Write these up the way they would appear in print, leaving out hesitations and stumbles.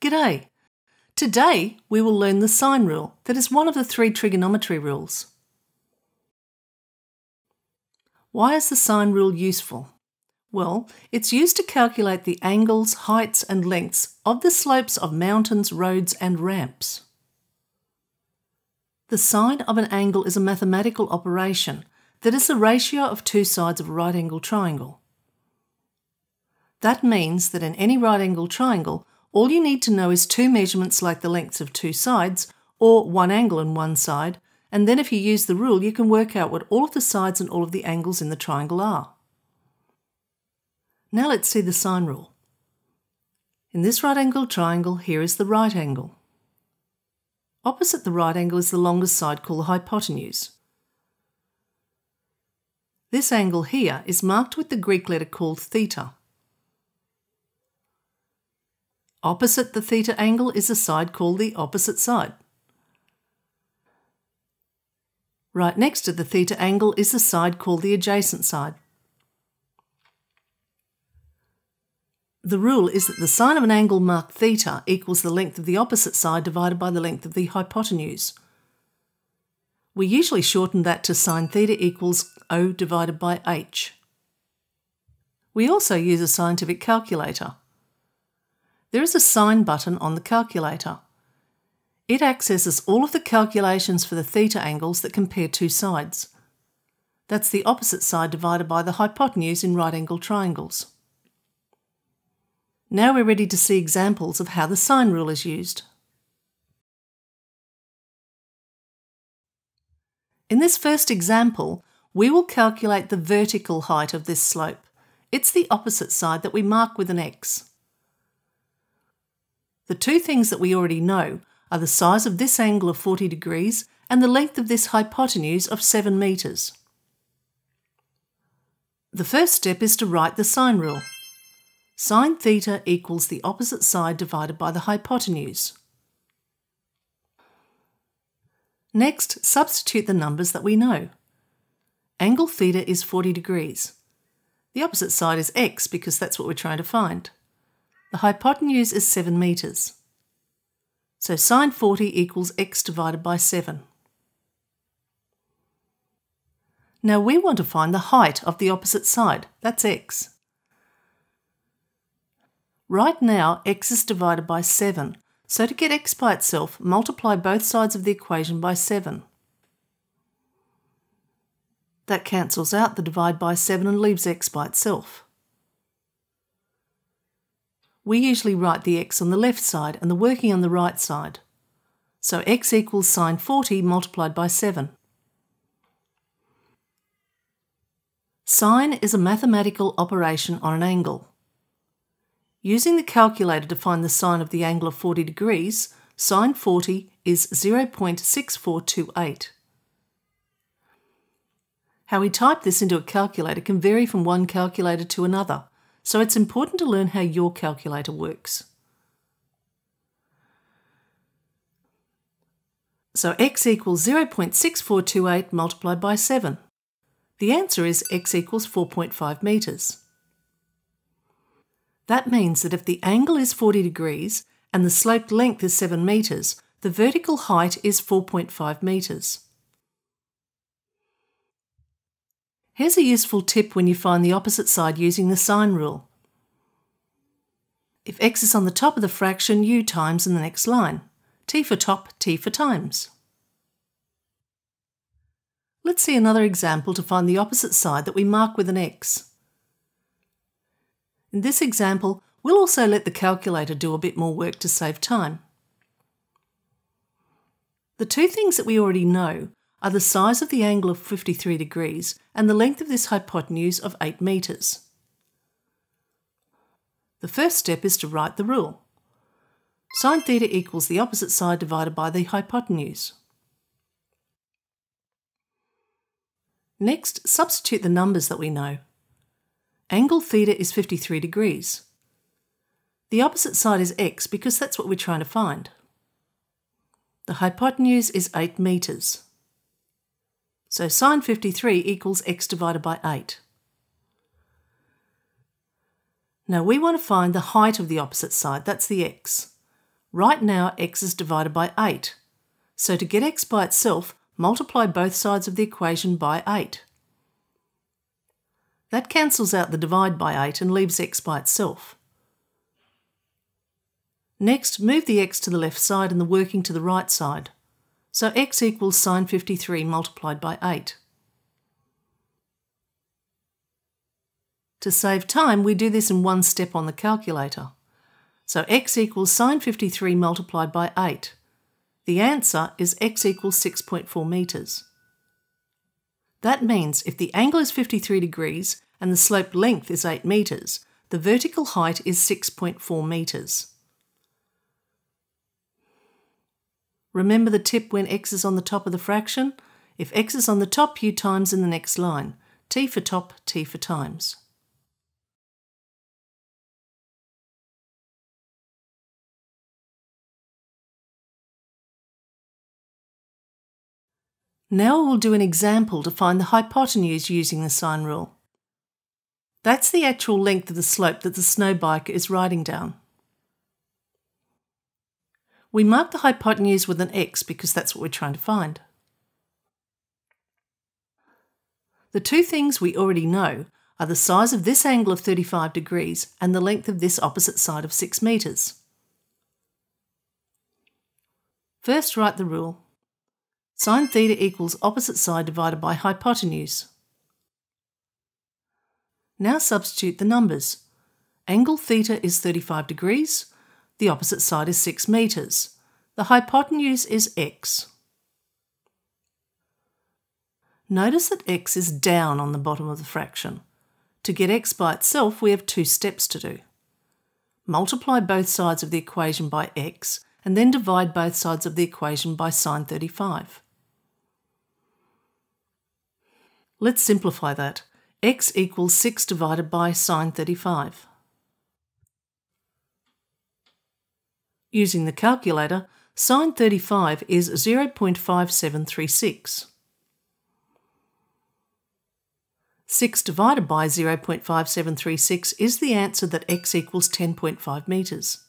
G'day! Today we will learn the sine rule, that is one of the three trigonometry rules. Why is the sine rule useful? Well, it's used to calculate the angles, heights and lengths of the slopes of mountains, roads and ramps. The sine of an angle is a mathematical operation, that is the ratio of two sides of a right-angled triangle. That means that in any right-angled triangle, all you need to know is two measurements like the lengths of two sides, or one angle and one side, and then if you use the rule you can work out what all of the sides and all of the angles in the triangle are. Now let's see the sine rule. In this right-angled triangle, here is the right angle. Opposite the right angle is the longest side, called the hypotenuse. This angle here is marked with the Greek letter called theta. Opposite the theta angle is a side called the opposite side. Right next to the theta angle is a side called the adjacent side. The rule is that the sine of an angle marked theta equals the length of the opposite side divided by the length of the hypotenuse. We usually shorten that to sine theta equals O divided by h. We also use a scientific calculator. There is a sine button on the calculator. It accesses all of the calculations for the theta angles that compare two sides. That's the opposite side divided by the hypotenuse in right-angled triangles. Now we're ready to see examples of how the sine rule is used. In this first example, we will calculate the vertical height of this slope. It's the opposite side that we mark with an X. The two things that we already know are the size of this angle of 40 degrees and the length of this hypotenuse of 7 metres. The first step is to write the sine rule. Sine theta equals the opposite side divided by the hypotenuse. Next, substitute the numbers that we know. Angle theta is 40 degrees. The opposite side is x because that's what we're trying to find. The hypotenuse is 7 metres. So sine 40 equals x divided by 7. Now we want to find the height of the opposite side, that's x. Right now x is divided by 7, so to get x by itself, multiply both sides of the equation by 7. That cancels out the divide by 7 and leaves x by itself. We usually write the x on the left side and the working on the right side. So x equals sine 40 multiplied by 7. Sine is a mathematical operation on an angle. Using the calculator to find the sine of the angle of 40 degrees, sine 40 is 0.6428. How we type this into a calculator can vary from one calculator to another. So it's important to learn how your calculator works. So x equals 0.6428 multiplied by 7. The answer is x equals 4.5 metres. That means that if the angle is 40 degrees and the sloped length is 7 metres, the vertical height is 4.5 metres. Here's a useful tip when you find the opposite side using the sine rule. If x is on the top of the fraction, u times in the next line. T for top, t for times. Let's see another example to find the opposite side that we mark with an x. In this example, we'll also let the calculator do a bit more work to save time. The two things that we already know are the size of the angle of 53 degrees and the length of this hypotenuse of 8 metres. The first step is to write the rule. Sine theta equals the opposite side divided by the hypotenuse. Next, substitute the numbers that we know. Angle theta is 53 degrees. The opposite side is x because that's what we're trying to find. The hypotenuse is 8 metres. So sine 53 equals x divided by 8. Now we want to find the height of the opposite side, that's the x. Right now, x is divided by 8. So to get x by itself, multiply both sides of the equation by 8. That cancels out the divide by 8 and leaves x by itself. Next, move the x to the left side and the working to the right side. So x equals sine 53 multiplied by 8. To save time, we do this in one step on the calculator. So x equals sine 53 multiplied by 8. The answer is x equals 6.4 metres. That means if the angle is 53 degrees and the slope length is 8 metres, the vertical height is 6.4 metres. Remember the tip when x is on the top of the fraction? If x is on the top, u times in the next line. T for top, t for times. Now we'll do an example to find the hypotenuse using the sine rule. That's the actual length of the slope that the snow biker is riding down. We mark the hypotenuse with an x because that's what we're trying to find. The two things we already know are the size of this angle of 35 degrees and the length of this opposite side of 6 metres. First, write the rule. Sine theta equals opposite side divided by hypotenuse. Now substitute the numbers. Angle theta is 35 degrees, the opposite side is 6 metres. The hypotenuse is x. Notice that x is down on the bottom of the fraction. To get x by itself, we have two steps to do. Multiply both sides of the equation by x and then divide both sides of the equation by sine 35. Let's simplify that. X equals 6 divided by sine 35. Using the calculator, sine 35 is 0.5736. 6 divided by 0.5736 is the answer that x equals 10.5 metres.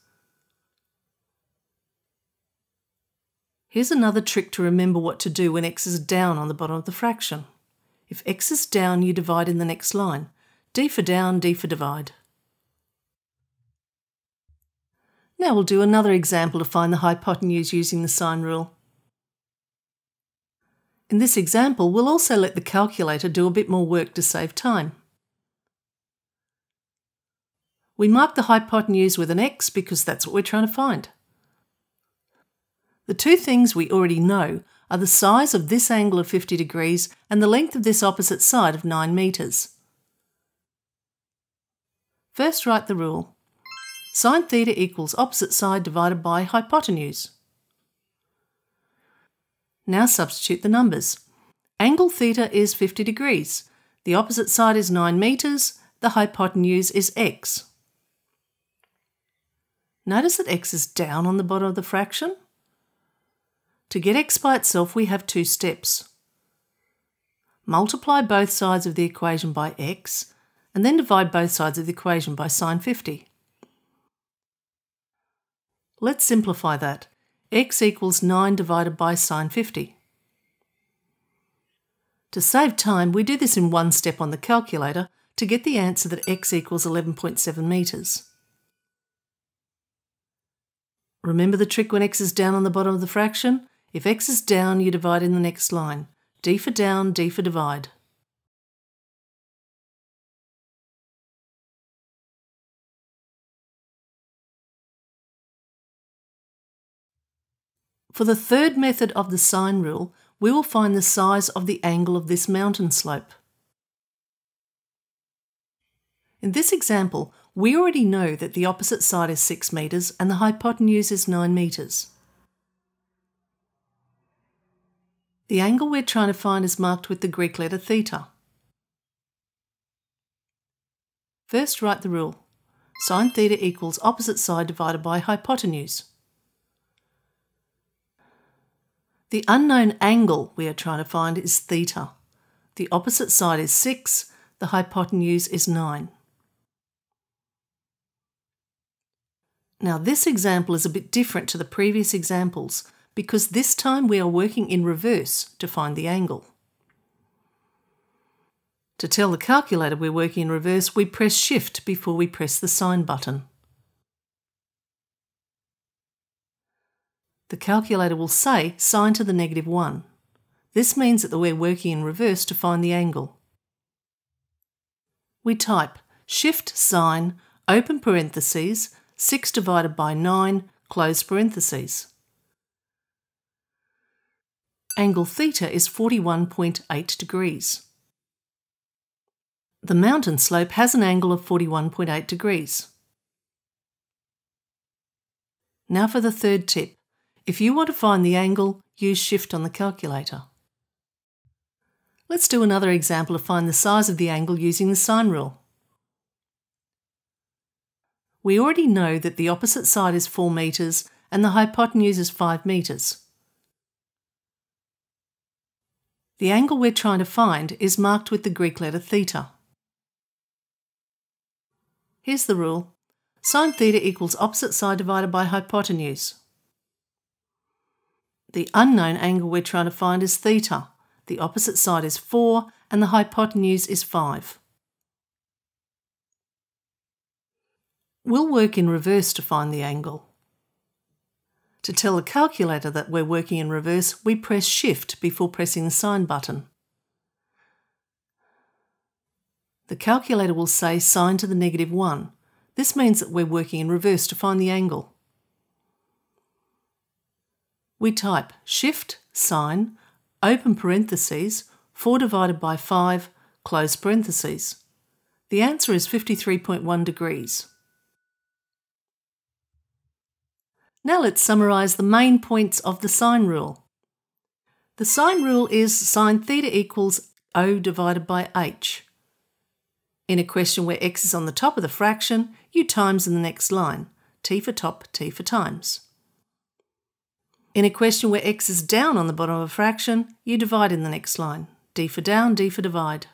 Here's another trick to remember what to do when x is down on the bottom of the fraction. If x is down, you divide in the next line. D for down, D for divide. Now we'll do another example to find the hypotenuse using the sine rule. In this example, we'll also let the calculator do a bit more work to save time. We mark the hypotenuse with an x because that's what we're trying to find. The two things we already know are the size of this angle of 50 degrees and the length of this opposite side of 9 metres. First, write the rule. Sine theta equals opposite side divided by hypotenuse. Now substitute the numbers. Angle theta is 50 degrees. The opposite side is 9 metres. The hypotenuse is x. Notice that x is down on the bottom of the fraction. To get x by itself, we have two steps. Multiply both sides of the equation by x, and then divide both sides of the equation by sine 50. Let's simplify that. X equals 9 divided by sine 50. To save time, we do this in one step on the calculator to get the answer that x equals 11.7 metres. Remember the trick when x is down on the bottom of the fraction? If x is down, you divide in the next line. D for down, D for divide. For the third method of the sine rule, we will find the size of the angle of this mountain slope. In this example, we already know that the opposite side is 6 metres and the hypotenuse is 9 metres. The angle we're trying to find is marked with the Greek letter theta. First, write the rule. Sine theta equals opposite side divided by hypotenuse. The unknown angle we are trying to find is theta. The opposite side is 6, the hypotenuse is 9. Now this example is a bit different to the previous examples because this time we are working in reverse to find the angle. To tell the calculator we're working in reverse, we press Shift before we press the sign button. The calculator will say sine to the negative 1. This means that we're working in reverse to find the angle. We type Shift sine, open parentheses, 6 divided by 9, close parentheses. Angle theta is 41.8 degrees. The mountain slope has an angle of 41.8 degrees. Now for the third tip. If you want to find the angle, use Shift on the calculator. Let's do another example to find the size of the angle using the sine rule. We already know that the opposite side is 4 metres and the hypotenuse is 5 metres. The angle we're trying to find is marked with the Greek letter theta. Here's the rule. Sine theta equals opposite side divided by hypotenuse. The unknown angle we're trying to find is theta. The opposite side is 4 and the hypotenuse is 5. We'll work in reverse to find the angle. To tell the calculator that we're working in reverse, we press Shift before pressing the sign button. The calculator will say sine to the negative 1. This means that we're working in reverse to find the angle. We type Shift sine, open parentheses, 4 divided by 5, close parentheses. The answer is 53.1 degrees. Now let's summarise the main points of the sine rule. The sine rule is sine theta equals O divided by H. In a question where X is on the top of the fraction, you times in the next line. T for top, T for times. In a question where X is down on the bottom of a fraction, you divide in the next line. D for down, D for divide.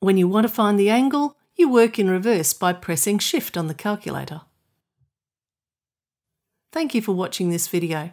When you want to find the angle, you work in reverse by pressing Shift on the calculator. Thank you for watching this video.